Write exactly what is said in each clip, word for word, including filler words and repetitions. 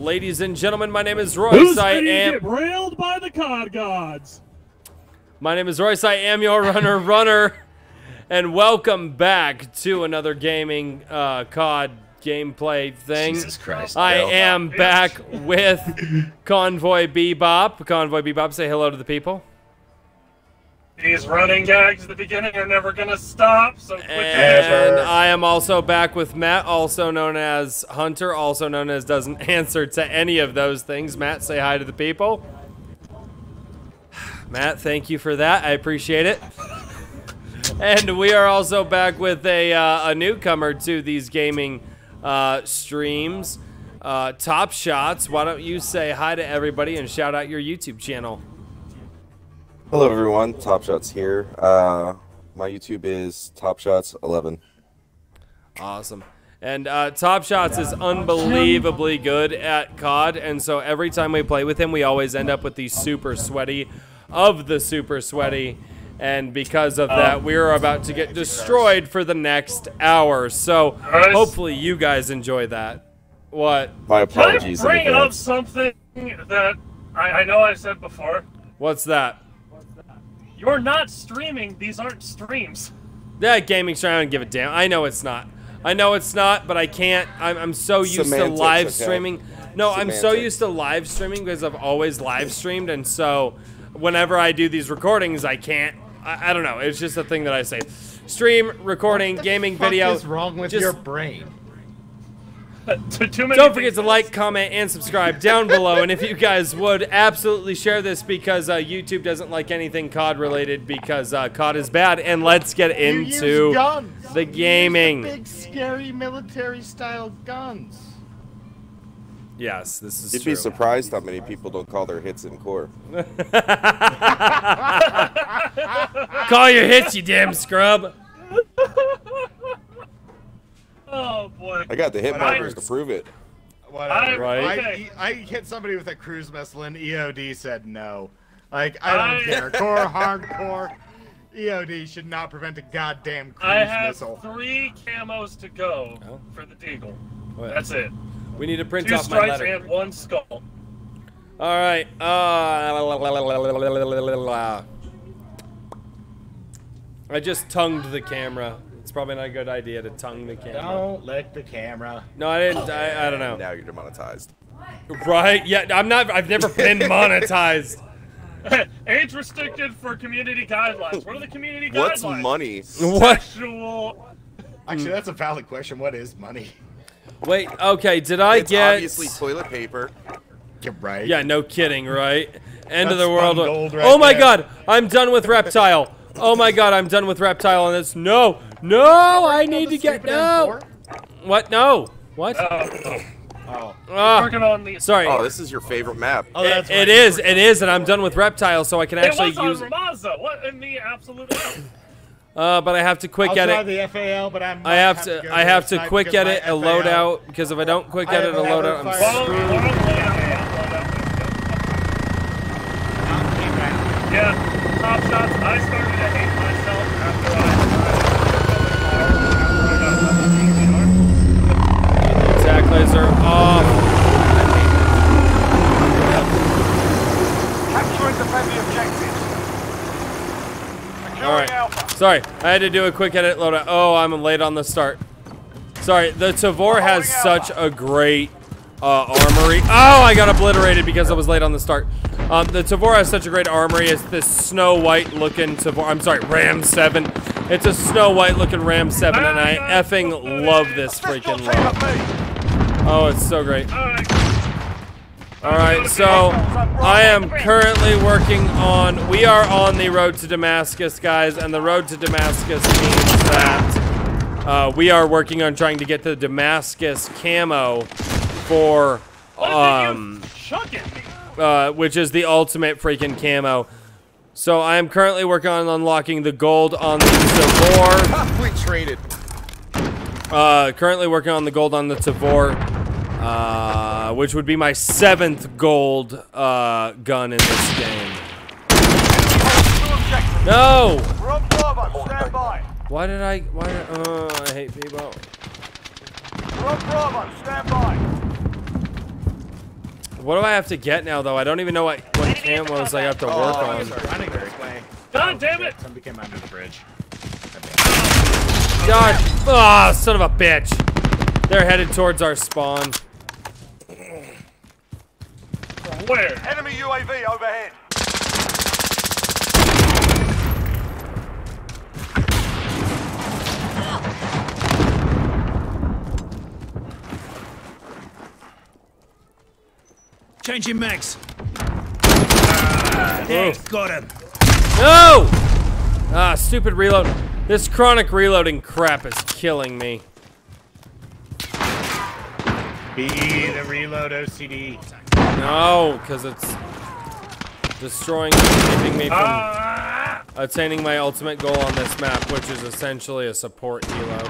Ladies and gentlemen, my name is Royce. Who's I am get railed by the C O D gods. My name is Royce. I am your runner, runner, and welcome back to another gaming uh, C O D gameplay thing. Jesus Christ! I Bill. am back with Convoy Bebop. Convoy Bebop, say hello to the people. These running gags at the beginning are never gonna stop. So quick and ever. I am also back with Matt, also known as Hunter, also known as doesn't answer to any of those things. Matt, say hi to the people. Matt, thank you for that. I appreciate it. And we are also back with a uh, a newcomer to these gaming uh, streams, uh, Top Shots. Why don't you say hi to everybody and shout out your YouTube channel? Hello everyone, Top Shots here. Uh, my YouTube is Top Shots eleven. Awesome. And uh, Top Shots is unbelievably good at C O D, and so every time we play with him, we always end up with the super sweaty of the super sweaty, and because of that, we are about to get destroyed for the next hour. So hopefully you guys enjoy that. What? My apologies. Can I bring up something that I, I know I said before? What's that? You're not streaming. These aren't streams. Yeah, gaming stream. I don't give a damn. I know it's not. I know it's not, but I can't. I'm, I'm so used Semantics, to live okay. streaming. No, Semantics. I'm so used to live streaming because I've always live streamed, and so whenever I do these recordings, I can't. I, I don't know. It's just a thing that I say. Stream, recording, gaming, video. What the fuck is wrong with just, your brain? To too many Don't forget to like, comment, and subscribe down below. And if you guys would, absolutely share this because uh, YouTube doesn't like anything C O D related because uh, C O D is bad. And let's get into the gaming. The big, scary military-style guns. Yes, this is You'd true. You'd be surprised how many people don't call their hits in core. Call your hits, you damn scrub. Oh boy! I got the hit markers to prove it. Whatever. Right? Okay. I, I hit somebody with a cruise missile, and E O D said no. Like I don't I, care. Core, hardcore, E O D should not prevent a goddamn cruise missile. I have missile. three camos to go oh. for the Deagle. Oh, yeah. That's it. We need to print Two off my letter. Two stripes and one skull. All right. Uh, I just tongued the camera. It's probably not a good idea to tongue the camera. Don't lick the camera. No, I didn't. Oh, I, I don't know. Now you're demonetized. Right? Yeah, I'm not. I've never been monetized. Age restricted for community guidelines. What are the community What's guidelines? What's money? What? Sexual... Actually, that's a valid question. What is money? Wait. Okay. Did I it's get? Obviously, toilet paper. You're right. Yeah. No kidding. Right. End that's of the world. Right oh my there. God! I'm done with reptile. Oh my God! I'm done with reptile on this. No. No, I need to get no. What? No. What? Oh. Oh. Uh, working on the sorry. Oh, this is your favorite map. Oh, that's it right. it is. It is, and I'm done with reptiles, so I can actually it was on use. It. What in the absolute? uh, but I have to quick I'll edit. I'll try the F A L, but I'm. I have, have to. to I have to quick edit a loadout because if I don't quick I edit a loadout, I'm screwed. Yeah. Top shots. I started to hate myself after I. Laser off. Capture and defend the objectives. All right. Alpha. Sorry, I had to do a quick edit loadout. Oh, I'm late on the start. Sorry, the Tavor has Alpha. such a great uh, armory. Oh, I got obliterated because I was late on the start. Um, the Tavor has such a great armory. It's this Snow White looking Tavor. I'm sorry, Ram Seven. It's a Snow White looking Ram Seven, and I effing love this freaking loadout. Oh, it's so great. Alright, so I am currently working on... We are on the road to Damascus, guys, and the road to Damascus means that uh, we are working on trying to get the Damascus camo for... um, uh, which is the ultimate freaking camo. So I am currently working on unlocking the gold on the Tavor. We traded. Uh, currently working on the gold on the Tavor, uh, which would be my seventh gold uh, gun in this game. No! Why did I? Why? Did, oh, I hate people. What do I have to get now, though? I don't even know what, what camos I have to work oh, on. Running this way. God damn it! Somebody came under the bridge. God, oh, son of a bitch. They're headed towards our spawn. Where? Enemy U A V overhead. Changing max. Ah, there, got him. No! Ah, stupid reload. This chronic reloading crap is killing me. Be the reload O C D. No, because it's destroying and keeping me from ah. attaining my ultimate goal on this map, which is essentially a support helo.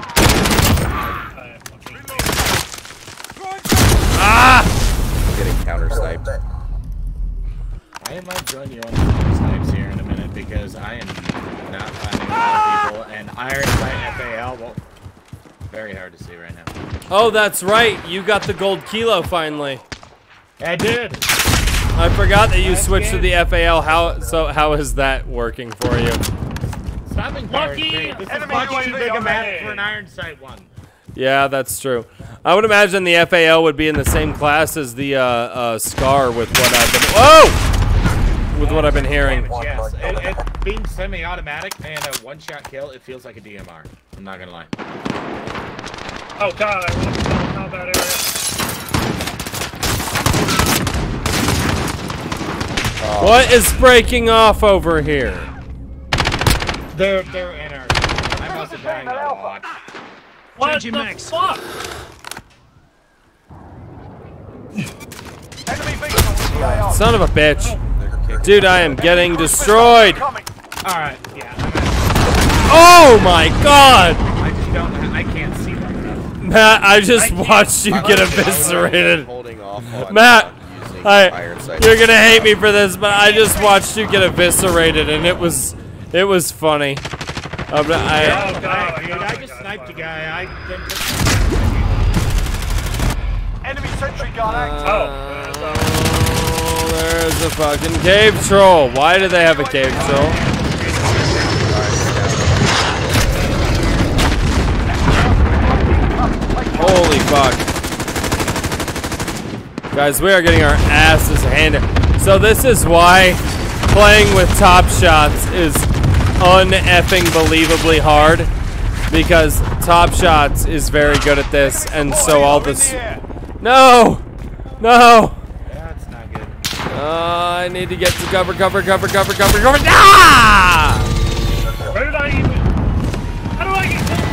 Ah! ah. I'm getting counter-sniped. I might join you on counter-snipes here in a minute because I am not finding a lot of people, and Iron by F A L, well, very hard to see right now. Oh, that's right. You got the gold kilo finally. I did. I forgot that you nice switched game. to the F A L. How so? How is that working for you? Stop being lucky. This enemy is much too big a map for an iron sight one. Yeah, that's true. I would imagine the F A L would be in the same class as the uh, uh, SCAR with what I've been. Whoa! With what I've been hearing. Yes, it, it being semi-automatic and a one-shot kill, it feels like a D M R. I'm not gonna lie. Oh God! I really don't know that area. Oh. What is breaking off over here? They're they're in our. I must have died a lot. What the mix. fuck? Son of a bitch, dude! I am getting destroyed. All right, yeah. Oh my God! I just don't. I can't see that. Matt, I just watched you get eviscerated. Matt. I, you're gonna hate me for this, but I just watched you get eviscerated, and it was, it was funny. Um, I, oh, God, dude, I just sniped a guy. I didn't just... Enemy sentry gun active. Uh, oh, there's a fucking cave troll. Why do they have a cave troll? Holy fuck. Guys, we are getting our asses handed. So this is why playing with Top Shots is un-effing believably hard, because Top Shots is very good at this, and so all this. No, no. That's not good. Uh, I need to get to cover, cover, cover, cover, cover, cover. Ah! Where did I even? How do I get to that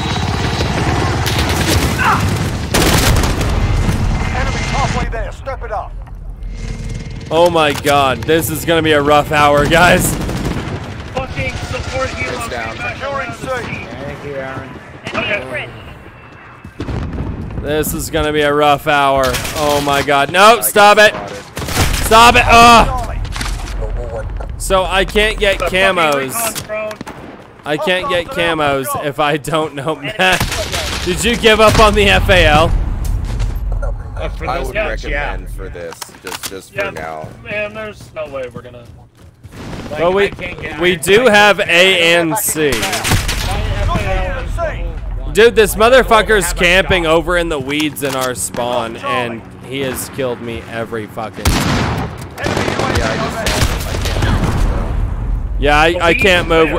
first? Ah! There, step it up. Oh my God, this is gonna be a rough hour, guys. Fucking support hero. Thank you, Aaron. Okay. This is gonna be a rough hour. Oh my God, no! Stop it! Stop it! Oh. So I can't get camos. I can't get camos if I don't know. Did you give up on the F A L? Uh, I would couch, recommend yeah. for this, just just yeah, for now. Man, there's no way we're gonna. Like, well, we we do have A and C. Dude, this motherfucker's camping over in the weeds in our spawn, and he has killed me every fucking. Yeah, I I can't move.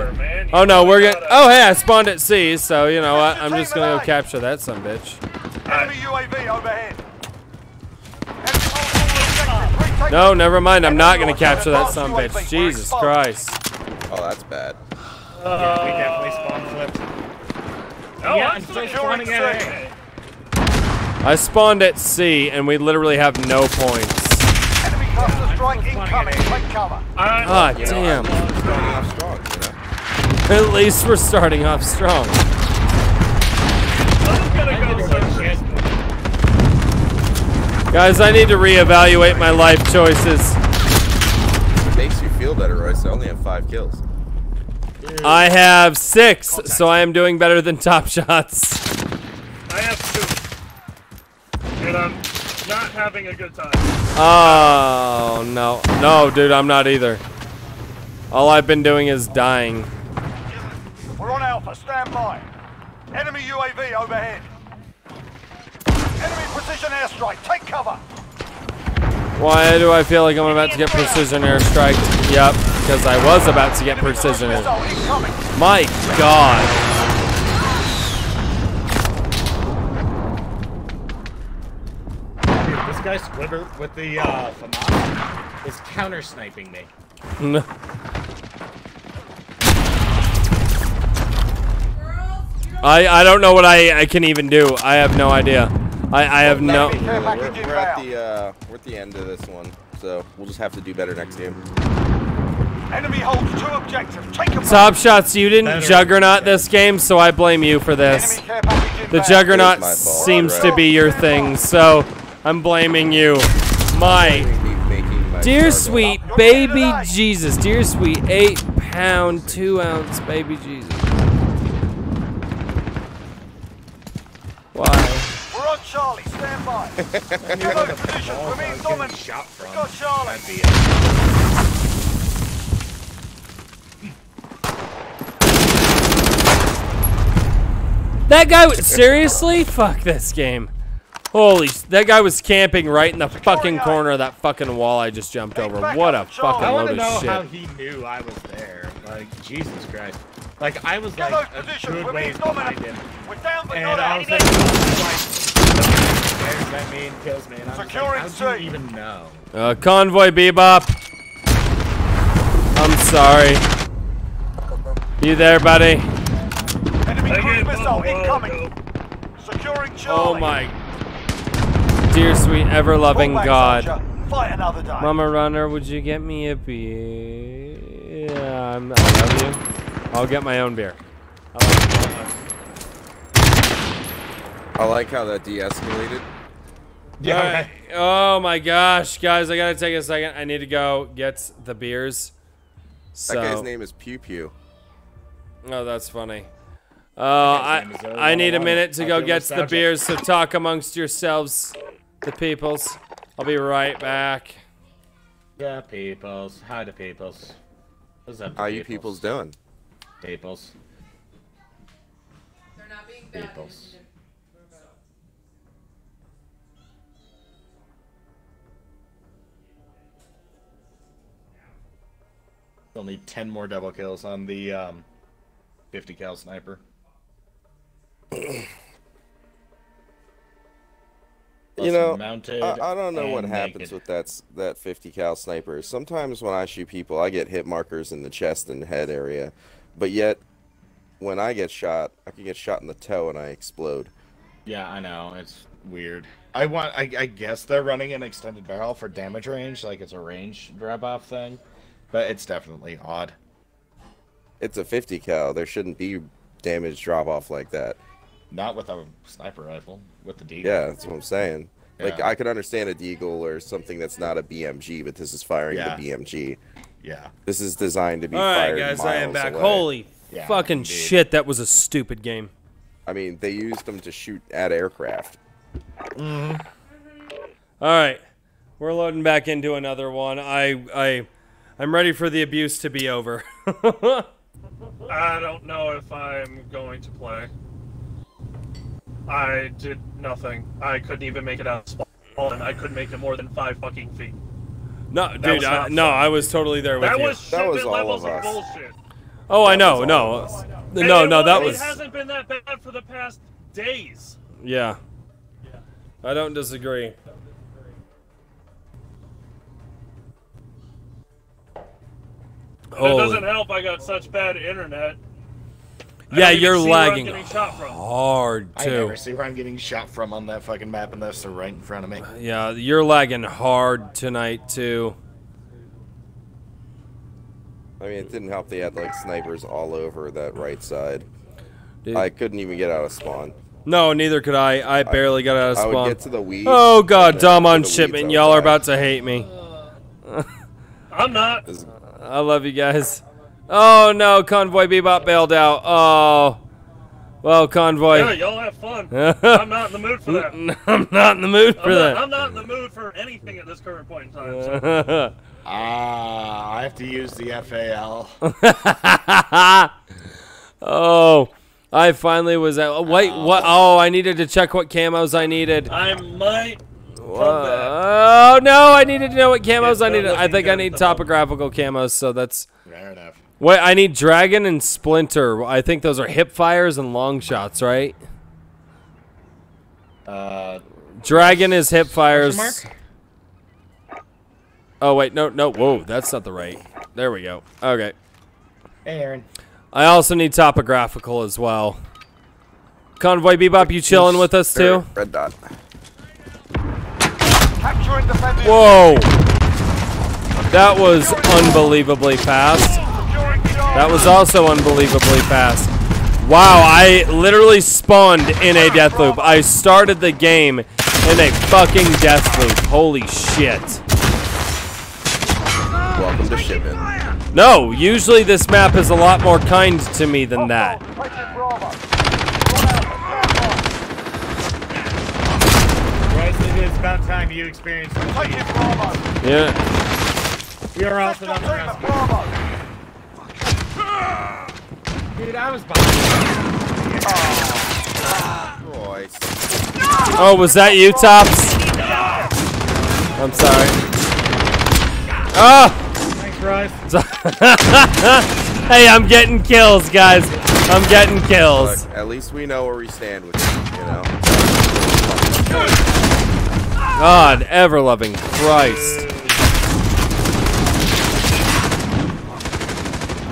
Oh no, we're gonna. Oh hey, I spawned at C, so you know what? I'm just gonna go capture that son of a bitch. Enemy U A V overhead. No, never mind. I'm not gonna capture that son of a bitch. Jesus Christ. Oh, that's bad. Uh, yeah, we definitely spawn flipped. No, yeah, I'm still spawning at A. I spawned at C, and we literally have no points. Enemy cluster strike incoming. Take cover. Ah, damn. At least we're starting off strong. Guys, I need to reevaluate my life choices. It makes you feel better, Royce. I only have five kills. I have six, so I am doing better than Top Shots. I have two. Get up. not having a good time. Oh, no. No, dude, I'm not either. All I've been doing is dying. We're on Alpha. Stand by. Enemy U A V overhead. Enemy precision airstrike. Take cover. Why do I feel like I'm about to get precision airstrike? Yep, because I was about to get precision airstrike. My God. Guy Squiver with the uh, FAMAS is counter sniping me. No. I I don't know what I I can even do. I have no idea. I I have no. We're, we're at the uh, we're at the end of this one, so we'll just have to do better next game. Enemy holds two objectives. Take them. Top Shots, you didn't better. juggernaut this game, so I blame you for this. The juggernaut seems to be your thing, so. I'm blaming you. My dear sweet baby Jesus, dear sweet eight pound, two ounce baby Jesus. Why? We're on Charlie, stand by. Got Charlie. That guy was seriously? Fuck this game. Holy, that guy was camping right in the fucking corner of that fucking wall I just jumped over. What a fucking load of shit. I want to know how he knew I was there. Like, Jesus Christ. Like, I was like a good ways behind him. And I was like, stares at me and kills me. And I was like, how do you even know? Uh, Convoy Bebop. I'm sorry. You there, buddy? Enemy cruise missile incoming. Securing Charlie. Oh my. Dear sweet ever-loving God, Mama Runner, would you get me a beer? Yeah, I'm not, I love you. I'll get my own beer. I like, I like how that de-escalated. Yeah. Right. Oh my gosh, guys, I gotta take a second. I need to go get the beers. So. That guy's name is Pew Pew. Oh, that's funny. Uh, I I need a minute to go get the beers. So talk amongst yourselves. The peoples. I'll be right back. Yeah, peoples. Hi to peoples. What's up? How you peoples doing? Peoples. They're not being bad. Peoples. We'll need ten more double kills on the um, fifty cal sniper. You know, I, I don't know what happens naked. with that that fifty cal sniper. Sometimes when I shoot people, I get hit markers in the chest and head area, but yet when I get shot, I can get shot in the toe and I explode. Yeah, I know, it's weird. I want, I, I guess they're running an extended barrel for damage range, like it's a range drop off thing, but it's definitely odd. It's a fifty cal. There shouldn't be damage drop off like that. Not with a sniper rifle, with the Deagle. Yeah, that's what I'm saying. Yeah. Like, I could understand a Deagle or something that's not a B M G, but this is firing yeah. the B M G. Yeah. This is designed to be All fired miles All right, guys, I am back. Away. Holy yeah, fucking indeed. shit, that was a stupid game. I mean, they used them to shoot at aircraft. Mm. All right, we're loading back into another one. I, I, I'm ready for the abuse to be over. I don't know if I'm going to play. I did nothing. I couldn't even make it out small, and I couldn't make it more than five fucking feet. No, that dude, I, no, I was totally there with that you. Was that was all levels of us. Bullshit. Oh, that I know, no. Oh, I know. No, and no, was, that was... It hasn't been that bad for the past days. Yeah. yeah. I don't disagree. Oh. It doesn't help I got such bad internet. Yeah, you're lagging hard, too. I never see where I'm getting shot from on that fucking map unless they're right in front of me. Yeah, you're lagging hard tonight, too. I mean, it didn't help they had, like, snipers all over that right side. Dude. I couldn't even get out of spawn. No, neither could I. I barely I, got out of spawn. I would get to the weeds. Oh, God, Dom on shipment. Y'all are about to hate me. I'm not. I love you guys. Oh no, Convoy Bebop bailed out. Oh, Well, Convoy. Yeah, y'all have fun. I'm not in the mood for that. I'm not in the mood for I'm that. Not, I'm not in the mood for anything at this current point in time. So. Ah, I have to use the F A L. Oh, I finally was at. Oh, wait, oh. what? Oh, I needed to check what camos I needed. I might. Oh no, I needed to know what camos I needed. I think I need topographical camos, so that's. Fair enough. Wait, I need Dragon and Splinter. I think those are hip fires and long shots, right? Uh, Dragon is hip fires. Oh wait, no, no, whoa, that's not the right. There we go. Okay. Hey, Aaron. I also need topographical as well. Convoy Bebop, you chilling with us too? Red dot. Whoa! That was unbelievably fast. That was also unbelievably fast. Wow, I literally spawned in a death loop. I started the game in a fucking death loop. Holy shit. Welcome to shipment. No, usually this map is a lot more kind to me than that. It's about time you experienced it. Yeah. We are also on the rescue. Dude, I was behind you. Oh, Royce. Oh, was that you, Tops? I'm sorry. Oh! Thanks, Royce. Hey, I'm getting kills, guys. I'm getting kills. Look, at least we know where we stand with you, you know? God, ever-loving Christ.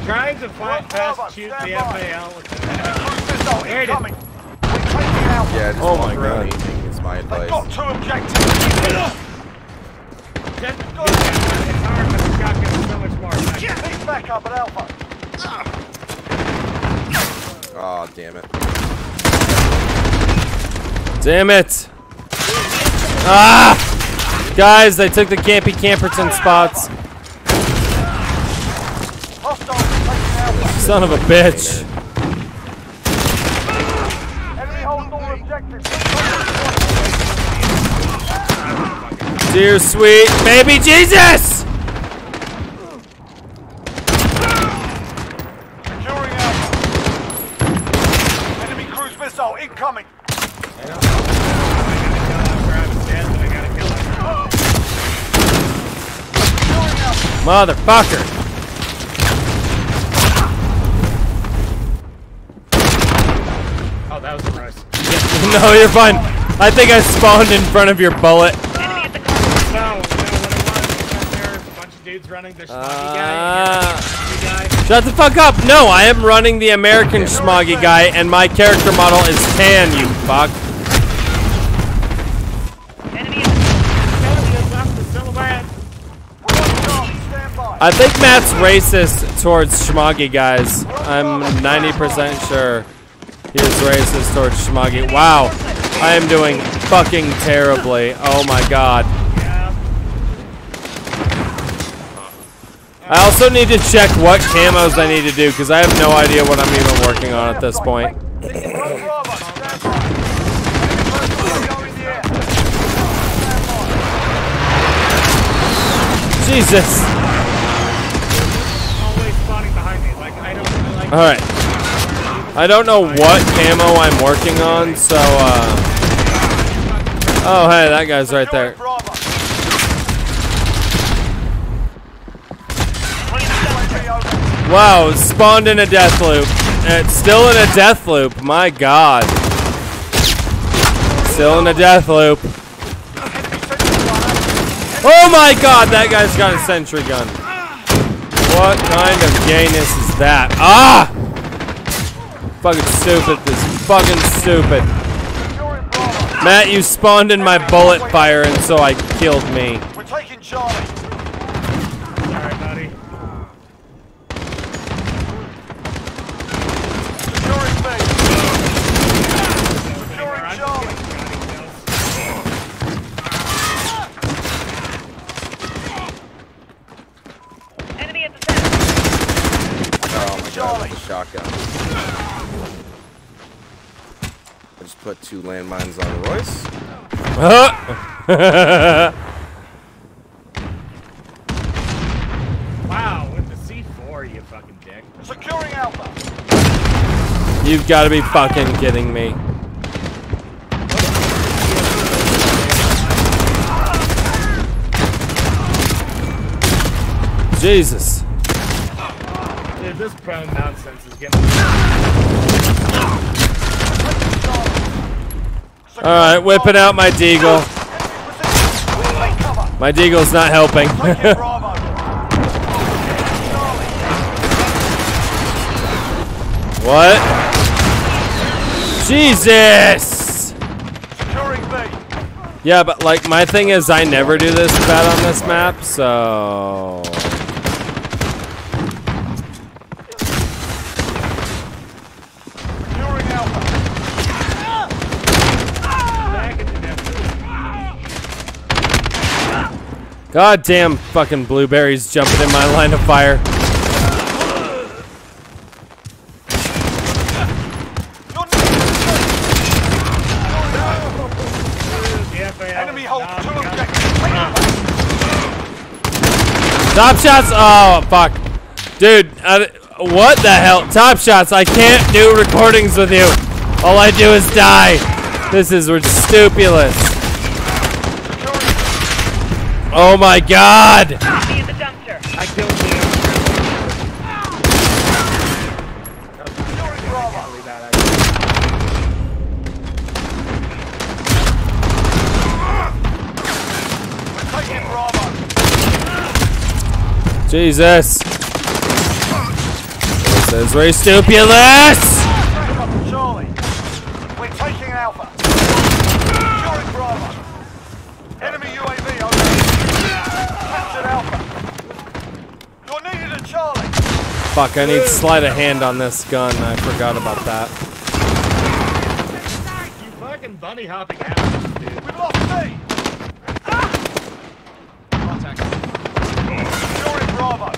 Trying to find fast, shoot the F A L. Oh, here it is. Yeah, just oh my god. Anything is my advice. I've got two objectives. It's hard with the shotgun so much more. He's back up at Alpha. Aw, damn it. Damn it. Ah! Guys, they took the campy Camperton spots. Son of a bitch. Dear sweet baby Jesus! Securing Alpha. Enemy cruise missile incoming. Motherfucker! Oh, that was a Royce. Yeah. No, you're fine. I think I spawned in front of your bullet. Enemy at the car. No, no, what it was is that there was a bunch of dudes running the smoggy guy. Uh, shut the fuck up! No, I am running the American smoggy guy, and my character model is tan, you fuck. I think Matt's racist towards schmoggy guys. I'm ninety percent sure he is racist towards schmoggy. Wow, I am doing fucking terribly. Oh my god. I also need to check what camos I need to do because I have no idea what I'm even working on at this point. Jesus. Alright, I don't know what camo I'm working on, so, uh, oh, hey, that guy's right there. Wow, spawned in a death loop. It's still in a death loop, my god. Still in a death loop. Oh my god, that guy's got a sentry gun. What kind of gayness is that? Ah! Fucking stupid. This is fucking stupid. Matt, you spawned in my bullet fire, and so I killed me. We're taking Charlie. Sorry, buddy. Securing base. Securing Charlie. Enemy at the center. Oh my god, that's a shotgun. put two landmines on Royce. Wow, with the C four, you fucking dick. Securing Alpha. You've got to be fucking kidding me. Jesus. Dude, this prone nonsense is getting... Alright, whipping out my Deagle. My Deagle's not helping. What? Jesus! Yeah, but like, my thing is I never do this bad on this map, so... Goddamn fucking blueberries jumping in my line of fire. Enemy hold two objectives. Top shots. Oh fuck, dude! I, what the hell? Top shots. I can't do recordings with you. All I do is die. This is stupulous. Oh my God! Copy the dumpster. I killed you. Jesus! This is restupulous. Fuck, I need sleight of hand on this gun. I forgot about that. You fucking bunny hopping ass, dude. We lost me! Contact. Securing Bravo.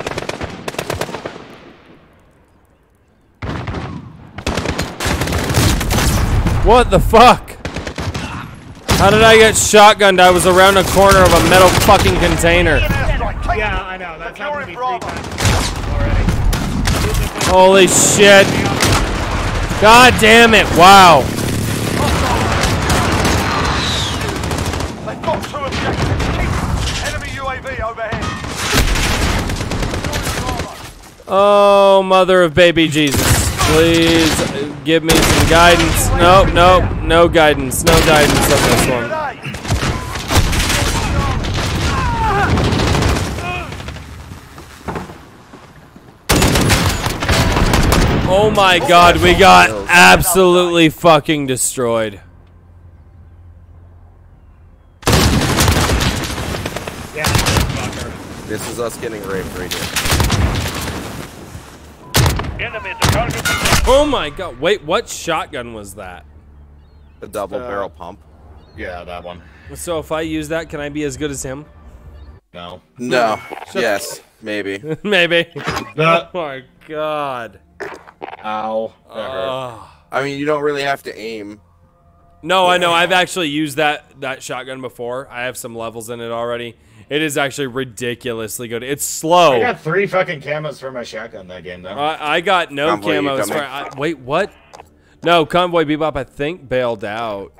What the fuck? How did I get shotgunned? I was around a corner of a metal fucking container. Yeah, I know. That's how we Holy shit. God damn it. Wow. They've got two objectives. Enemy U A V overhead. Oh, mother of baby Jesus. Please give me some guidance. No, no, no guidance. No guidance on this one. Oh my God, we got absolutely fucking destroyed. This is us getting raped right here. Oh my God, wait, what shotgun was that? The double uh, barrel pump. Yeah, that one. So if I use that, can I be as good as him? No. No. Yes, maybe. Maybe. Oh my God. Ow. Uh, I mean, you don't really have to aim. No, I know. I've actually used that that shotgun before. I have some levels in it already. It is actually ridiculously good. It's slow. I got three fucking camos for my shotgun that game, though. Uh, I got no Convoy, camos for... I, wait, what? No, Convoy Bebop, I think, bailed out.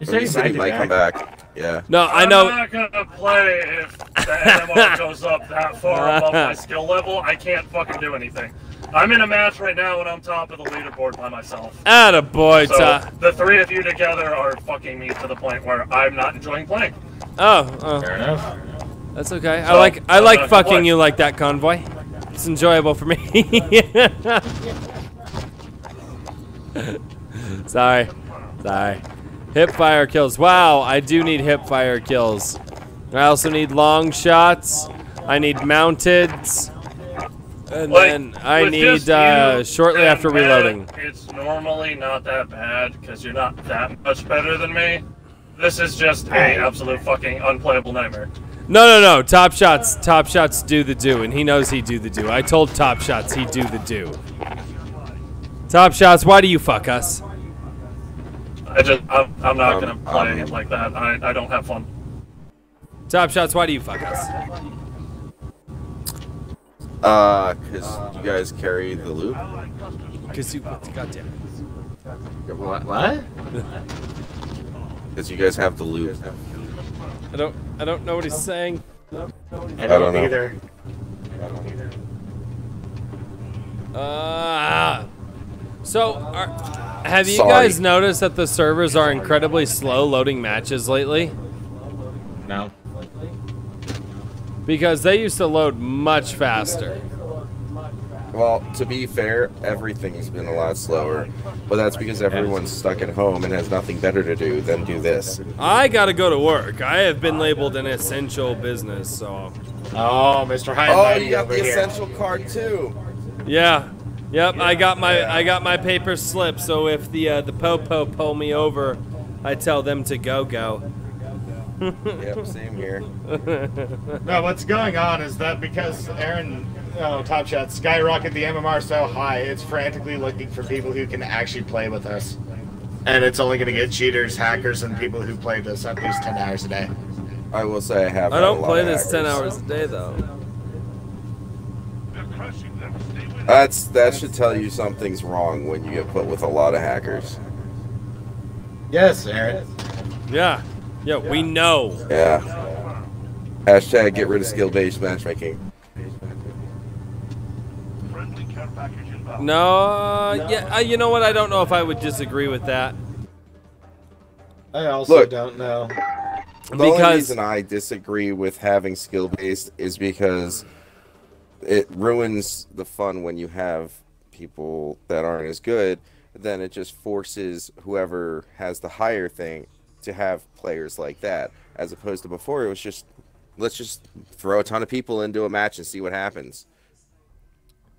You said he might come back. Yeah. No, I know. I'm not gonna play if the ammo goes up that far above my skill level. I can't fucking do anything. I'm in a match right now, and I'm top of the leaderboard by myself. Attaboy, so the three of you together are fucking me to the point where I'm not enjoying playing. Oh, oh. Fair enough. That's okay. So, I like I like fucking play. You like that, Convoy. It's enjoyable for me. Sorry, sorry. Hip fire kills. Wow, I do need hip fire kills. I also need long shots. I need mounted. And like, then I need uh, shortly after Matt, reloading. It's normally not that bad because you're not that much better than me. This is just a absolute fucking unplayable nightmare. No, no, no. Top shots. Top shots do the do, and he knows he do the do. I told Top Shots he do the do. Top Shots, why do you fuck us? I just, I'm, I'm not um, gonna play um, like that. I, I don't have fun. Top Shots, why do you fuck us? Uh, cause you guys carry the loot. Cause you, goddamn it. What? What? Cause you guys have the loot. I don't, I don't know what he's saying. I don't, I don't either. Know. I don't either. Uh, so, are, have you Sorry. guys noticed that the servers are incredibly slow loading matches lately? No. Because they used to load much faster. Well, to be fair, everything's been a lot slower. But that's because everyone's stuck at home and has nothing better to do than do this. I gotta go to work. I have been labeled an essential business, so... Oh, Mister Hyde. Oh, you got the here. essential card, too. Yeah, yep. I got my yeah. I got my paper slip. So if the uh, the po-po pull me over, I tell them to go go. Yep, same here. No, what's going on is that because Aaron, oh, Top Shot skyrocketed the M M R so high, it's frantically looking for people who can actually play with us, and it's only going to get cheaters, hackers, and people who play this at least ten hours a day. I will say I have. I don't play this ten hours a day though. That's that should tell you something's wrong when you get put with a lot of hackers. Yes, Aaron. Yeah. Yeah, we know. Yeah. Hashtag get rid of skill-based matchmaking. No, yeah, I, you know what? I don't know if I would disagree with that. I also Look, don't know. The because... only reason I disagree with having skill-based is because it ruins the fun when you have people that aren't as good. Then it just forces whoever has the higher thing to have players like that, as opposed to before it was just let's just throw a ton of people into a match and see what happens.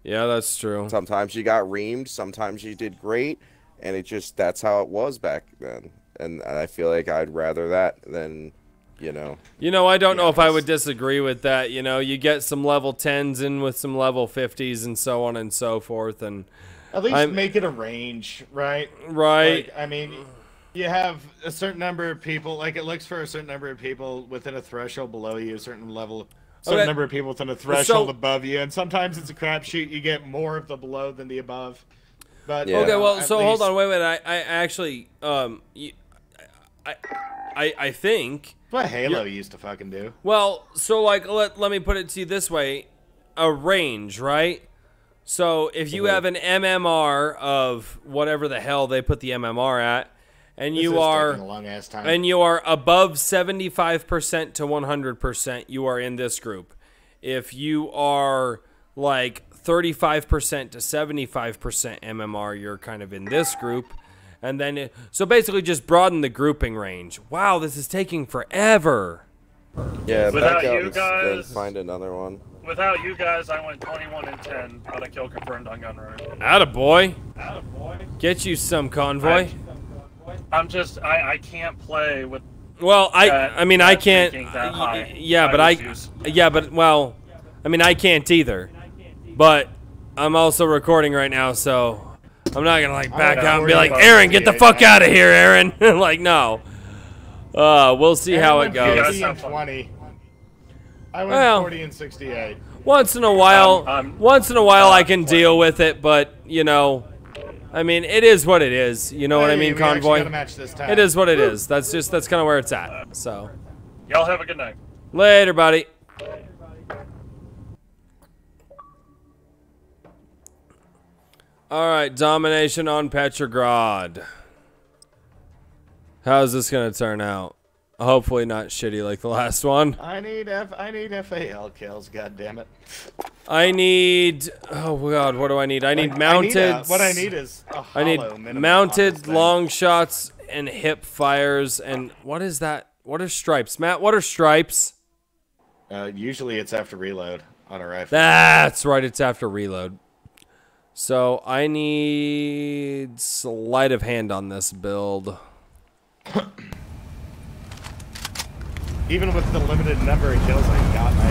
Yeah, that's true. Sometimes you got reamed, sometimes you did great, and it just that's how it was back then. And I feel like I'd rather that than You know, you know, I don't know if I would disagree with that. You know, you get some level tens in with some level fifties and so on and so forth. And at least I'm, make it a range, right? Right. Like, I mean, you have a certain number of people, like it looks for a certain number of people within a threshold below you, a certain level, a certain okay. number of people within a threshold so, above you. And sometimes it's a crapshoot. You get more of the below than the above. But yeah. Okay, well, so least... hold on. Wait a minute. I, I actually, um, you, I, I, I think... What Halo You're, used to fucking do. Well, so like let let me put it to you this way, a range, right? So if you have an M M R of whatever the hell they put the M M R at, and this you are taking a long ass time. and you are above seventy-five percent to one hundred percent, you are in this group. If you are like thirty-five percent to seventy-five percent M M R, you're kind of in this group. And then, it, so basically just broaden the grouping range. Wow, this is taking forever. Yeah, without back out you guys, and find another one. Without you guys, I went twenty-one and ten on a kill confirmed on Gunrunner. Attaboy. Attaboy. Get you some Convoy. I, I'm just, I, I can't play with. Well, I, that, I mean, I can't. I, yeah, I but refuse. I, yeah, but well, I mean, I can't either. But I'm also recording right now, so. I'm not gonna like back out and be like, Aaron, get the fuck out of here, Aaron. Like, no. Uh, we'll see how it goes. forty and twenty. I went forty and sixty-eight. Once in a while, um, um, once in a while, I can deal with it, but you know, I mean, it is what it is. You know what I mean, Convoy? It is what it is. That's just that's kind of where it's at. So, y'all have a good night. Later, buddy. All right, domination on Petrograd. How's this gonna turn out? Hopefully not shitty like the last one. I need F. I need F A L kills. God damn it. I need. Oh god, what do I need? I need like, mounted. I need a, what I need is. A I need mounted long shots and hip fires. And what is that? What are stripes, Matt? What are stripes? Uh, usually it's after reload on a rifle. That's right. It's after reload. So I need sleight of hand on this build. Even with the limited number of kills I got, I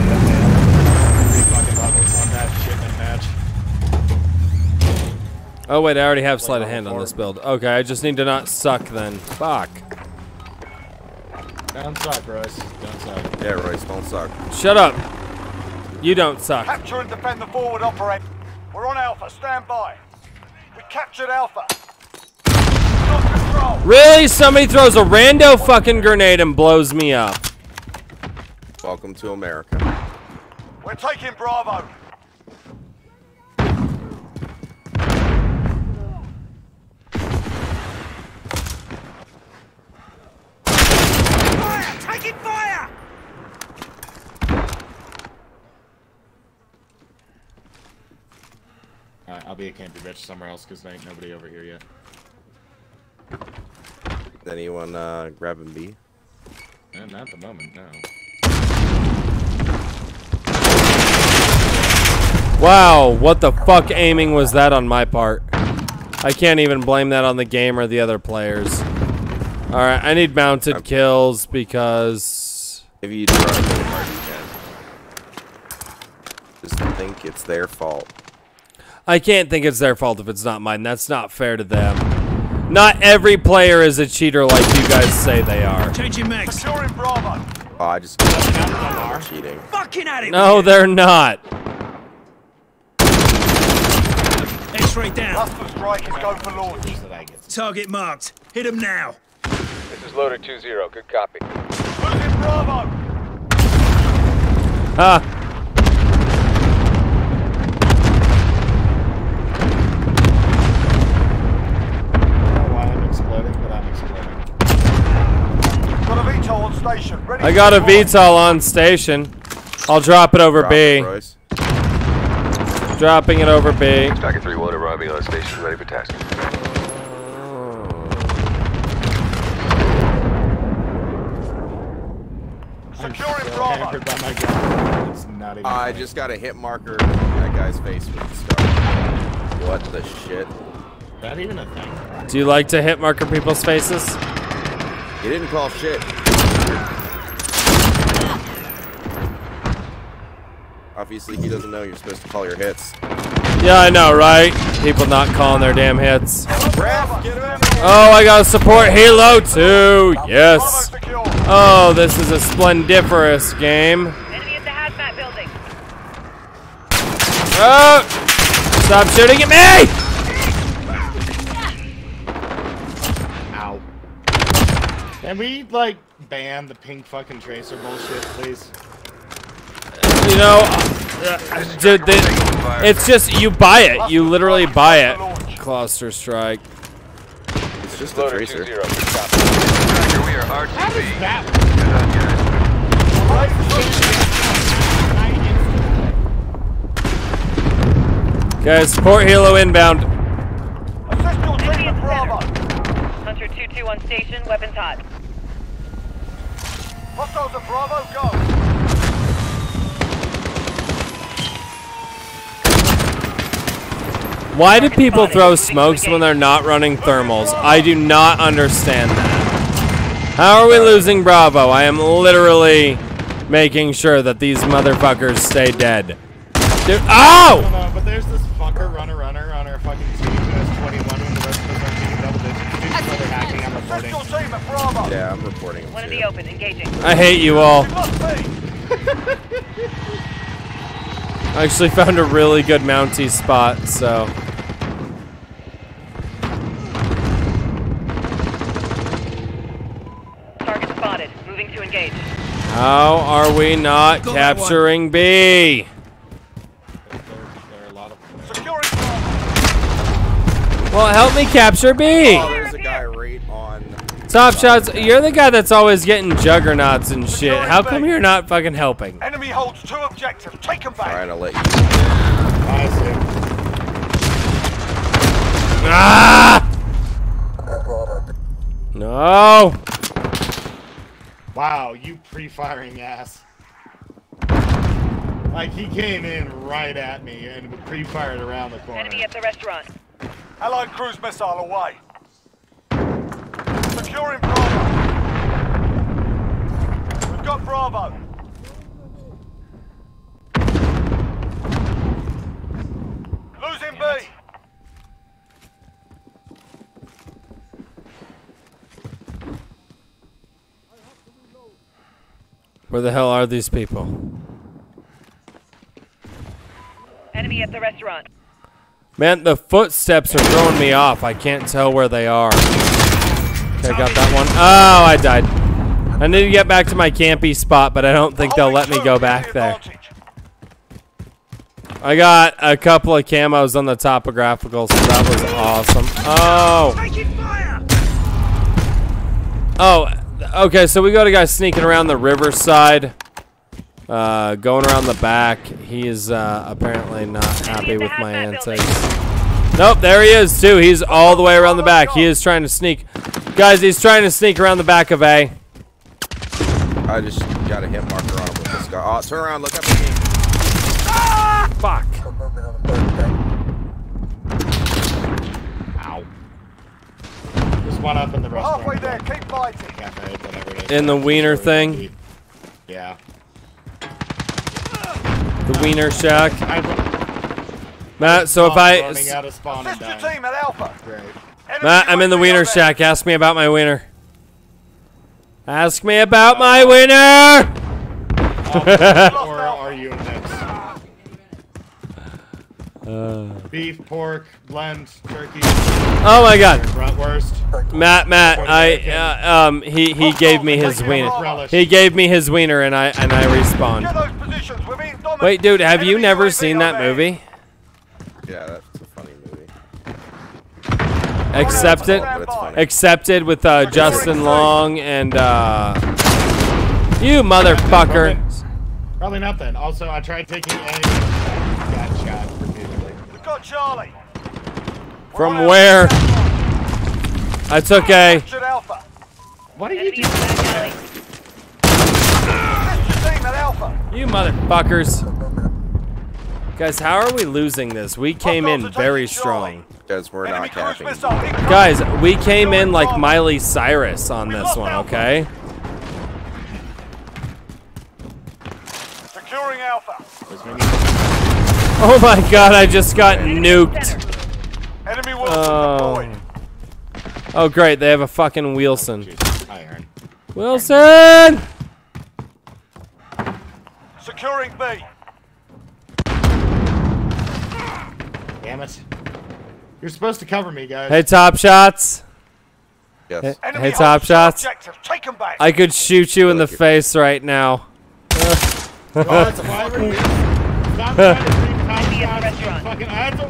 have three fucking levels on that shipment match. Oh wait, I already have sleight of hand on this build. Okay, I just need to not suck then. Fuck. Don't suck, Royce. Don't suck. Yeah, Royce, don't suck. Shut up. You don't suck. Capture and defend the forward operator. We're on Alpha. Stand by. We captured Alpha. Not control. Really? Somebody throws a rando fucking grenade and blows me up. Welcome to America. We're taking Bravo. Taking fire! Alright, I'll be a campy bitch somewhere else because there ain't nobody over here yet. Anyone uh, grabbing B? No, not at the moment, no. Wow, what the fuck aiming was that on my part? I can't even blame that on the game or the other players. All right, I need mounted I'm, kills because if you drive really hard, you can. Just think it's their fault. I can't think it's their fault if it's not mine. That's not fair to them. Not every player is a cheater like you guys say they are. Changing max. Oh, I just got cheating. Fucking at it. No, they're not. X-ray down. Strike is going for launch. Target marked. Hit him now. This is loader two zero, good copy. Losing Bravo! Ah. I don't know why I'm exploding, but I'm exploding. Got a V TOL on station. Ready I got a V TOL on station. I'll drop it over drop B. It, Dropping it over B. Packet three one arriving on station, ready for tasking. Securing Bravo. I just got a hit marker in that guy's face with the scar. What the shit? Not even a thing. Do you like to hit marker people's faces? You didn't call shit. Obviously, he doesn't know you're supposed to call your hits. Yeah, I know, right? People not calling their damn hits. Oh, I gotta support Halo too. Yes. Oh, this is a splendiferous game. Enemy at the hazmat building. Oh! Stop shooting at me! Ow. Can we, like, ban the pink fucking tracer bullshit, please? You know, uh, dude, they, it's just, you buy it. You literally buy it. Cluster strike. It's just the tracer. Guys, support Halo inbound. Hunter two two on station, weapons hot. Hostiles at Bravo, go! Why do people throw smokes when they're not running thermals? I do not understand that. How are we losing Bravo? I am literally making sure that these motherfuckers stay dead. Dude, oh! I don't know, but there's this fucker runner runner on our fucking team who has twenty-one when the rest of us are taking double digits. So they're hacking, I'm reporting. Yeah, I'm reporting. One in the open, engaging. I hate you all. I actually found a really good mountie spot, so. Target spotted. Moving to engage. How are we not Go capturing B? There, there are a lot of well, help me capture B. Oh, there's a guy right on. Top Shots, you're the guy that's always getting juggernauts and shit. How come you're not fucking helping? Enemy holds two objectives. Take them back. All right, I'll let you. Ah! No. Wow, you pre-firing ass. Like he came in right at me and pre-fired around the corner. Enemy at the restaurant. Allied cruise missile away. Securing Bravo. We've got Bravo. Losing B. Where the hell are these people? Enemy at the restaurant. Man, the footsteps are throwing me off. I can't tell where they are. Okay, I got that one. Oh, I died. I need to get back to my campy spot, but I don't think they'll let me go back there. I got a couple of camos on the topographical, so that was awesome. Oh. Oh, okay, so we got a guy sneaking around the riverside. Uh, going around the back. He is uh, apparently not happy with my antics. Nope, there he is too. He's all the way around the back. He is trying to sneak. Guys, he's trying to sneak around the back of A. I just got a hit marker on him with this guy. Oh, turn around, look up at me. Ah! Fuck. Ow. There's one up in the restaurant. Halfway there, keep fighting. In the wiener thing? Yeah. The wiener shack. Matt, so if I... Matt, I'm in the wiener shack. Ask me about my wiener. Ask me about my wiener! Or are you next? Beef, pork, blend, turkey. Oh my god. Bratwurst. Matt, Matt, I... Uh, um, he, he gave me his wiener. He gave me his wiener and I, and I respawned. Wait, dude, have you never seen that movie? Yeah, that's a funny movie. Accepted? Accepted with uh, Justin Long and... Uh, you motherfucker. Probably nothing. Also, I tried taking A. Got shot repeatedly. Got Charlie. From where? I took A. What are you doing? You motherfuckers. Guys, how are we losing this? We came in very strong. Guys, we're not capping. Guys, we came in like Miley Cyrus on this one, okay? Securing Alpha. Oh my god, I just got nuked. Enemy Wilson deployed. Oh great, they have a fucking Wilson. Wilson! Securing B. Damn it. You're supposed to cover me, guys. Hey, Top Shots. Yes. Hey, hey Top Shots. Take him back. I could shoot you in the face right now. Well, that's a fire. Stop trying to I have to.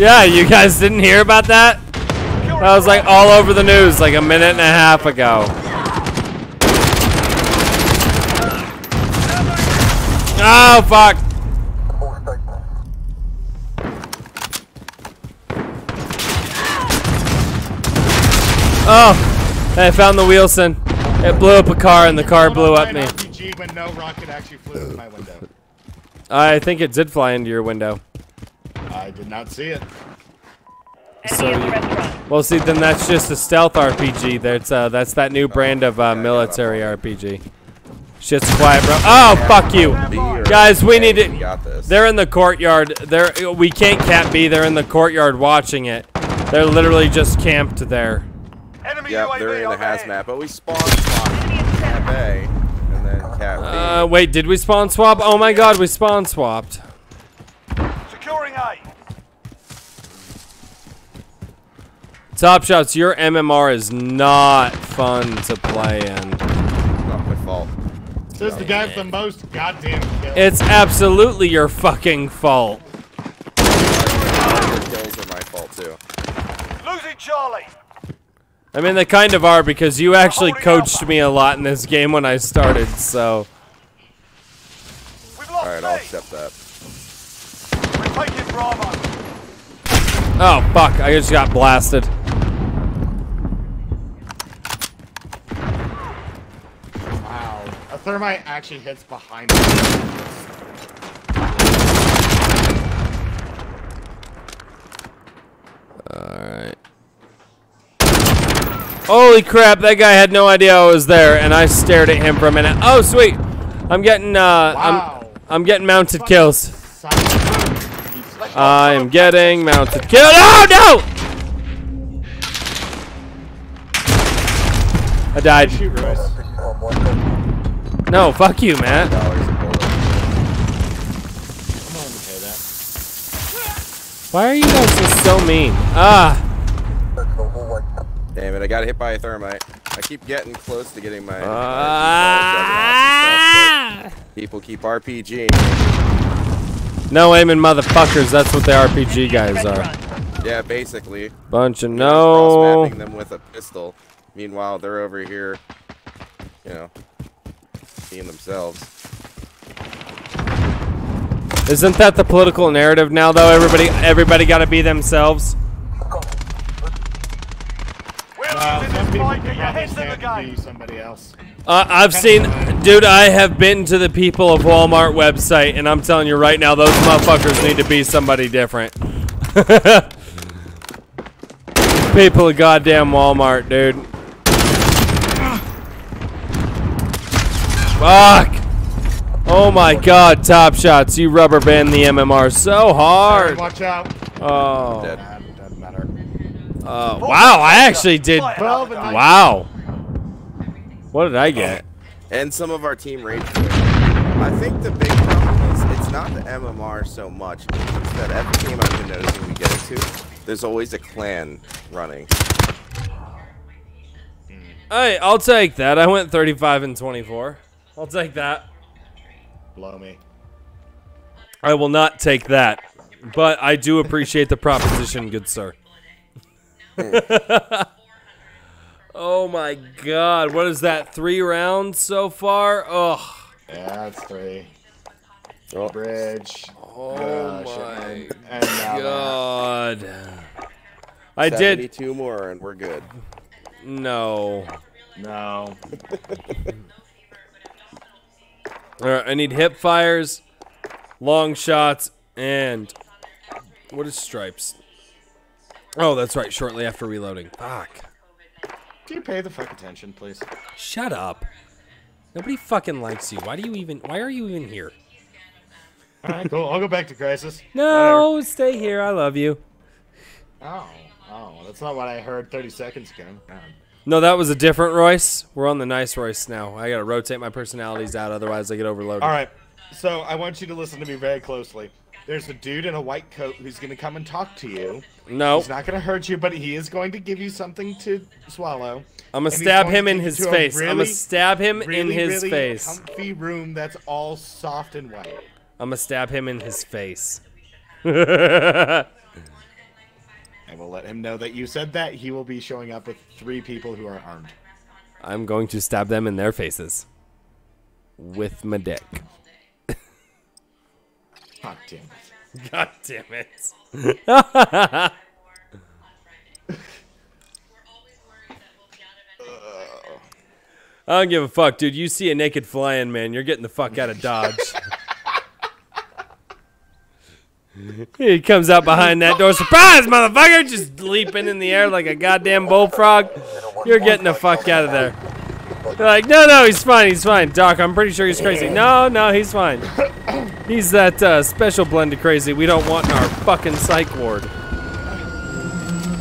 Yeah, you guys didn't hear about that? That was like all over the news like a minute and a half ago. Oh, fuck. Oh, I found the Wilson. It blew up a car and the car blew up me. I think it did fly into your window. I did not see it. So, well, see, then that's just a stealth R P G. That's, uh, that's that new brand of uh, military R P G. Shit's quiet, bro. Oh, fuck you. Guys, we need to... They're in the courtyard. They're, we can't cap B. They're in the courtyard watching it. They're literally just camped there. Yeah, they're in the hazmat, but we spawn swap cap A and then cap B. Uh, wait, did we spawn swap? Oh my god, we spawn swapped. Securing A. Top Shots, your M M R is not fun to play in. Not my fault. This is the guy with the most goddamn kills. It's absolutely your fucking fault. Your kills are my fault too. Losing Charlie. I mean, they kind of are because you actually coached me a lot in this game when I started. So. All right, I'll accept that. Oh fuck! I just got blasted. Thermite actually hits behind me. Alright. Holy crap, that guy had no idea I was there and I stared at him for a minute. Oh sweet! I'm getting uh wow. I'm I'm getting mounted kills. I am getting mounted kills. Oh no! I died. one hundred fifty dollars. No, fuck you, Matt. Why are you guys just so mean? Ah! Damn it, I got hit by a thermite. I keep getting close to getting my... Uh, stuff, people keep RPGing. No aiming motherfuckers, that's what the R P G guys are. Yeah, basically. Bunch of no... Cross-mapping them with a pistol. Meanwhile, they're over here, you know, seeing themselves. Isn't that the political narrative now, though? Everybody, everybody gotta be themselves. Somebody else. Uh, I've seen, dude. I have been to the People of Walmart website, and I'm telling you right now, those motherfuckers need to be somebody different. People of goddamn Walmart, dude. Fuck. Oh my God, Top Shots! You rubber band the M M R so hard. Watch out! Oh. Doesn't matter. Uh, wow, I actually did. Wow. What did I get? And some of our team rage. I think the big problem is it's not the M M R so much. It's that every team I've been noticing we get to, there's always a clan running. Hey, I'll take that. I went thirty-five and twenty-four. I'll take that. Blow me. I will not take that, but I do appreciate the proposition, good sir. Oh my God, what is that? Three rounds so far? Ugh. Yeah, it's three. Oh. Bridge. Oh uh, my and God. I did two more, and we're good. No. No. All right, I need hip fires, long shots, and what is stripes? Oh, that's right, shortly after reloading. Fuck. Do you pay the fuck attention, please? Shut up. Nobody fucking likes you. Why do you even, why are you even here? All right, cool. I'll go back to Crisis. No, whatever. Stay here. I love you. Oh, oh, that's not what I heard thirty seconds ago. God. No, that was a different Royce. We're on the nice Royce now. I gotta rotate my personalities out, otherwise I get overloaded. All right, so I want you to listen to me very closely. There's a dude in a white coat who's gonna come and talk to you. No. He's not gonna hurt you, but he is going to give you something to swallow. I'm gonna stab him in his face. Really, I'm gonna stab him really, in his really face. Comfy room that's all soft and white. I'm gonna stab him in his face. I will let him know that you said that. He will be showing up with three people who are armed. I'm going to stab them in their faces. With my dick. God damn it. God damn it. I don't give a fuck, dude. You see a naked flying man, you're getting the fuck out of Dodge. He comes out behind that door. Surprise, motherfucker! Just leaping in the air like a goddamn bullfrog. You're getting the fuck out of there. They're like, no, no, he's fine, he's fine. Doc, I'm pretty sure he's crazy. No, no, he's fine. He's that uh, special blend of crazy we don't want in our fucking psych ward.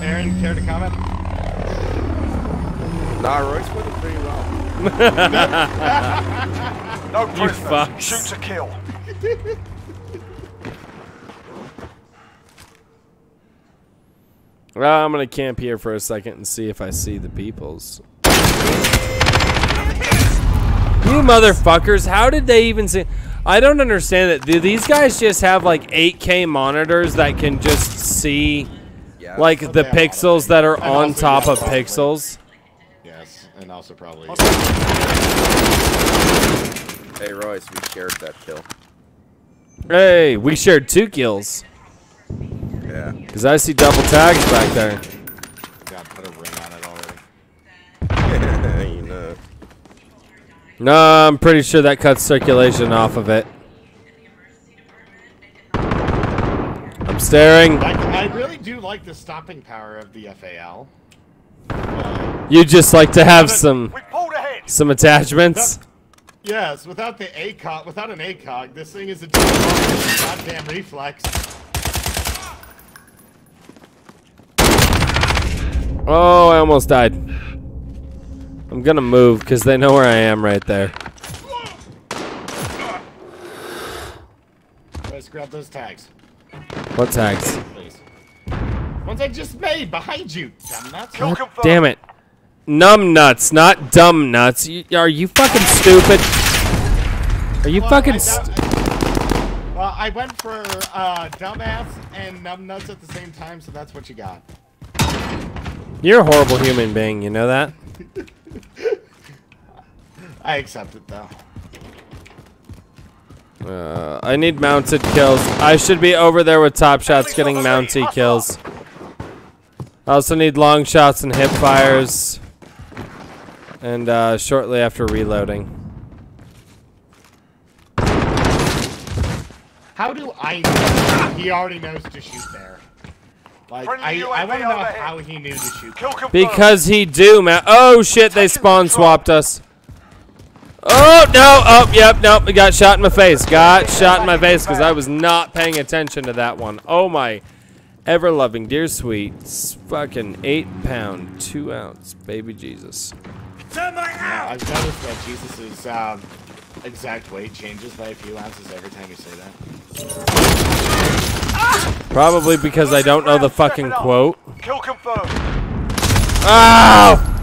Aaron, care to comment? Nah, Royce put it pretty well. No prisoners. Shoot to kill. Well, I'm gonna camp here for a second and see if I see the peoples. You motherfuckers, how did they even see? I don't understand that. Do these guys just have like eight K monitors that can just see like the pixels that are on top of pixels? Yes, and also probably. Hey Royce, we shared that kill. Hey, we shared two kills. Yeah. Because I see double tags back there. God, put a ring on it already. You know. No, I'm pretty sure that cuts circulation off of it. I'm staring. I, I really do like the stopping power of the F A L. Uh, you just like to have some some attachments. That, yes, without the ACOG, without an ACOG, this thing is a goddamn reflex. Oh, I almost died. I'm I'm gonna move because they know where I am right there. Let's grab those tags. What tags? Please. Ones I just made behind you. Dumb nuts. God damn it. Numb nuts, not dumb nuts. You, are you fucking stupid? Are you well, fucking stupid? Well, I went for uh, dumbass and numb nuts at the same time, so that's what you got. You're a horrible human being, you know that? I accept it, though. Uh, I need mounted kills. I should be over there with top shots getting mounted kills. I also need long shots and hip fires. And uh, shortly after reloading. How do I know he already knows to shoot there? Like, I, I want to know how he knew to shoot there. Because he do, man. Oh shit, they spawn swapped us. Oh, no. Oh, yep. Nope. It got shot in my face. Got shot in my face because I was not paying attention to that one. Oh, my ever-loving dear sweets. Fucking eight-pound, two-ounce baby Jesus. Yeah, I've noticed that Jesus' um, exact weight changes by a few ounces every time you say that. Probably because I don't know the fucking quote. Kill confirmed. Ow!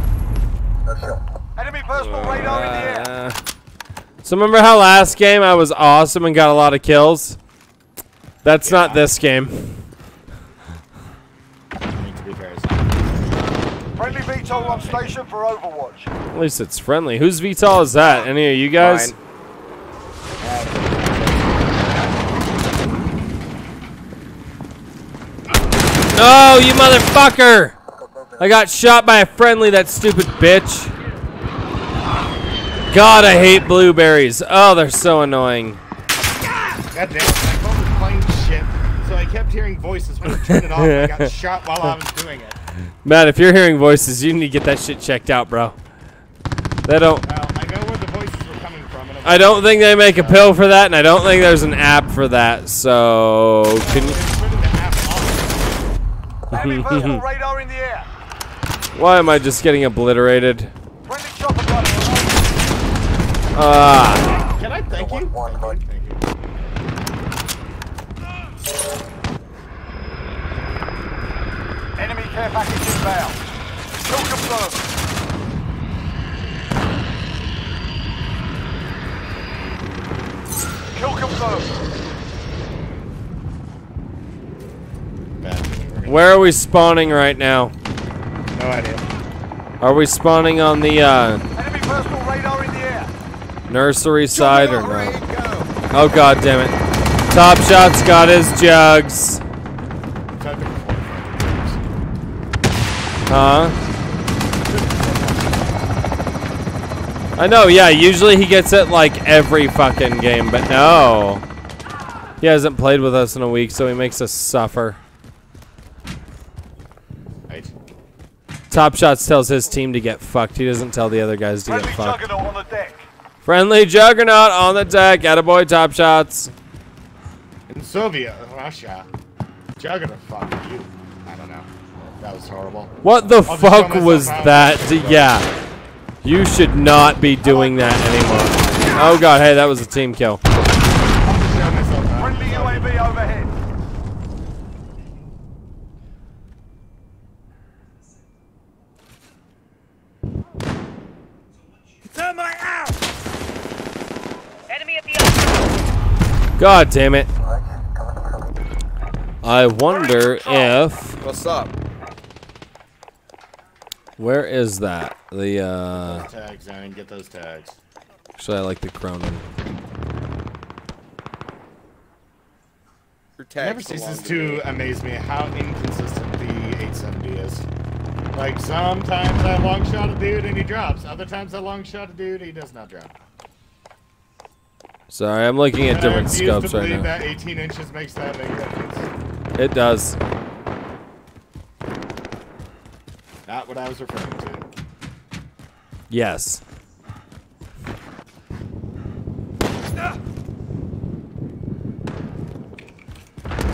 Enemy personal radar in the air. So remember how last game I was awesome and got a lot of kills? That's yeah. not this game. Friendly V TOL on station for Overwatch. At least it's friendly. Whose V TOL is that? Any of you guys? Fine. Oh, you motherfucker! I got shot by a friendly, that stupid bitch. God, I hate blueberries. Oh, they're so annoying. God damn it, my phone was playing shit, so I kept hearing voices when I turned it off and I got shot while I was doing it. Matt, if you're hearing voices, you need to get that shit checked out, bro. They don't... Well, I know where the voices were coming from. And I don't think they make a pill for that, and I don't think there's an app for that, so... Well, can you... Enemy personal radar in the air. Why am I just getting obliterated? Ah. Uh, Can I thank you? Thank you. Enemy care package inbound. No confirmed. Kill confirmed. Where are we spawning right now? No idea. Are we spawning on the uh enemy personal radar in the air? Nursery side or no? Oh god damn it. Top Shot's got his jugs. Huh? I know, yeah, usually he gets it like every fucking game, but no. He hasn't played with us in a week, so he makes us suffer. Top Shots tells his team to get fucked. He doesn't tell the other guys to get fucked. Friendly Juggernaut on the deck. Attaboy, Top Shots. In Soviet Russia, Juggernaut fucked you. I don't know. That was horrible. What the I'll fuck was that? Yeah. You should not be doing that anymore. Oh god, hey, that was a team kill. Friendly U A V overhead. Turn my out! God damn it. I wonder if... What's up? Where is that? The, uh... Get those tags, Aaron. Get those tags. Actually, I like the Cronin. Your tags never ceases to amaze me how inconsistent the eight seventy is. Like, sometimes I long shot a dude and he drops. Other times I long shot a dude and he does not drop. Sorry, I'm looking at different scopes right now. I refuse to believe that eighteen inches makes that big difference. It does. Not what I was referring to. Yes.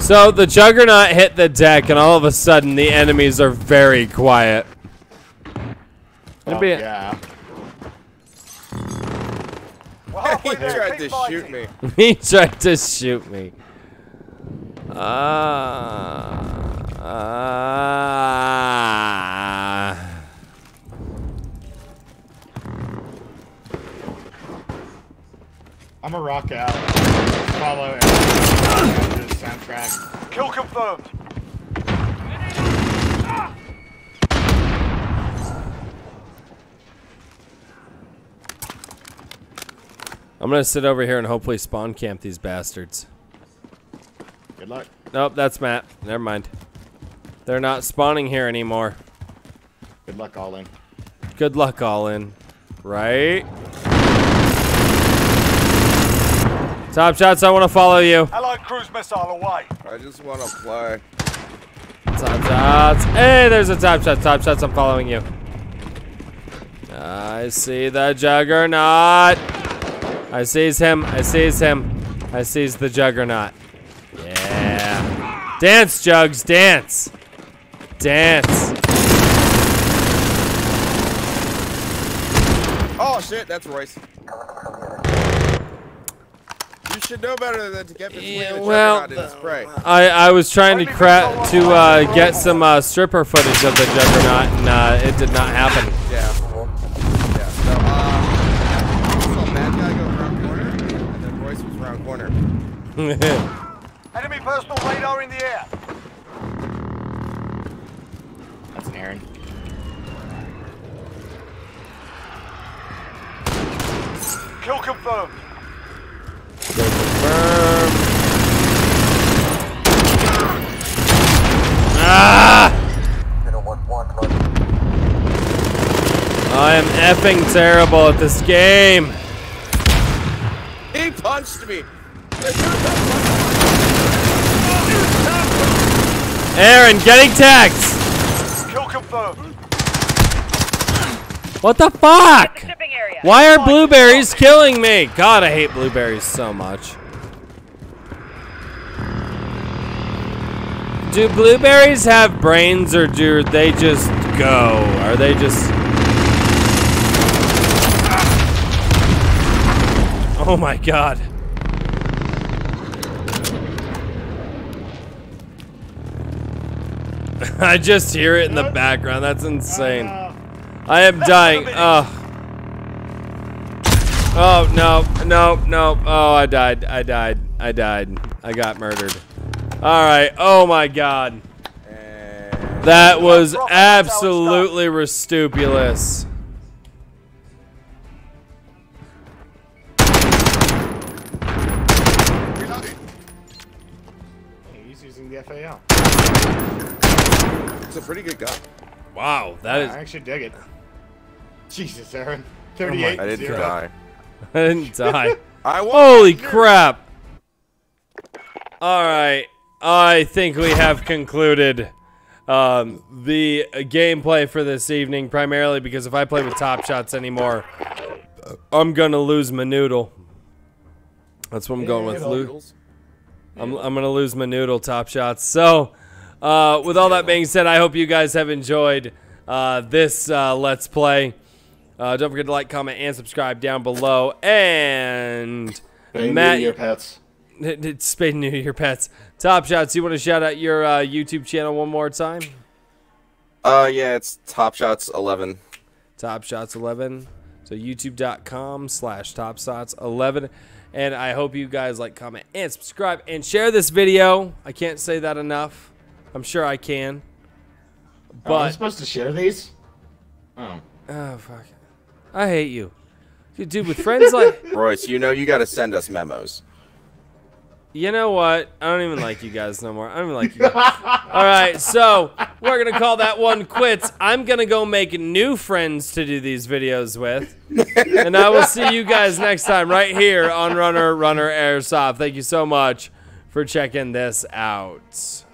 So the Juggernaut hit the deck, and all of a sudden the enemies are very quiet. Oh, yeah. He tried to shoot me. He tried to shoot me. Ah. Uh, ah. Uh. I'm a rock out. Follow Aaron. This soundtrack. Kill confirmed. I'm gonna sit over here and hopefully spawn camp these bastards. Good luck. Nope, that's Matt. Never mind. They're not spawning here anymore. Good luck, all in. Good luck, all in. Right? Top Shots, I want to follow you. Allied cruise missile away. I just want to fly. Top Shots. Hey, there's a Top Shot. Top Shots, I'm following you. I see the Juggernaut. I seize him. I seize him. I seize the Juggernaut. Yeah. Dance, Jugs. Dance. Dance. Oh, shit. That's Royce. You should know better than to get between yeah, the well, Juggernaut and spray. I, I was trying to cra to uh, get some uh, stripper footage of the Juggernaut, and uh, it did not happen. Yeah. Yeah. So, uh, I saw a bad guy go around corner, and then Royce was around corner. Enemy personal radar in the air. That's an Aaron. Kill confirmed. Go confirm. Ah! I am effing terrible at this game. He punched me. Aaron, getting tagged. Kill confirmed. What the fuck? Why are blueberries killing me? God, I hate blueberries so much. Do blueberries have brains, or do they just go? Are they just... Oh my God. I just hear it in the background. That's insane. I am dying. Oh. Oh, no, no, no. Oh, I died. I died. I died. I got murdered. All right. Oh, my God. And that was absolutely restupulous. He's using the F A L. It's a pretty good gun. Wow. That yeah, is. I actually dig it. Jesus, Aaron. thirty-eight oh I didn't zero. Die. I didn't die. I Holy crap! All right, I think we have concluded um, the gameplay for this evening. Primarily because if I play with Top Shots anymore, I'm gonna lose my noodle. That's what I'm going with. Lo I'm I'm gonna lose my noodle, Top Shots. So, uh, with all that being said, I hope you guys have enjoyed uh, this uh, Let's Play. Uh, don't forget to like, comment, and subscribe down below. And spay Matt, new your pets. Spay new your pets. Top Shots, you want to shout out your uh, YouTube channel one more time? Uh, yeah, it's Top Shots eleven. Top Shots eleven. So YouTube dot com slash Top Shots eleven. And I hope you guys like, comment, and subscribe, and share this video. I can't say that enough. I'm sure I can. But am I supposed to share these? Oh. Oh fuck. I hate you. Dude, with friends like... Royce, you know you gotta send us memos. You know what? I don't even like you guys no more. I don't even like you guys. Alright, so we're gonna call that one quits. I'm gonna go make new friends to do these videos with. And I will see you guys next time right here on Runner Runner Airsoft. Thank you so much for checking this out.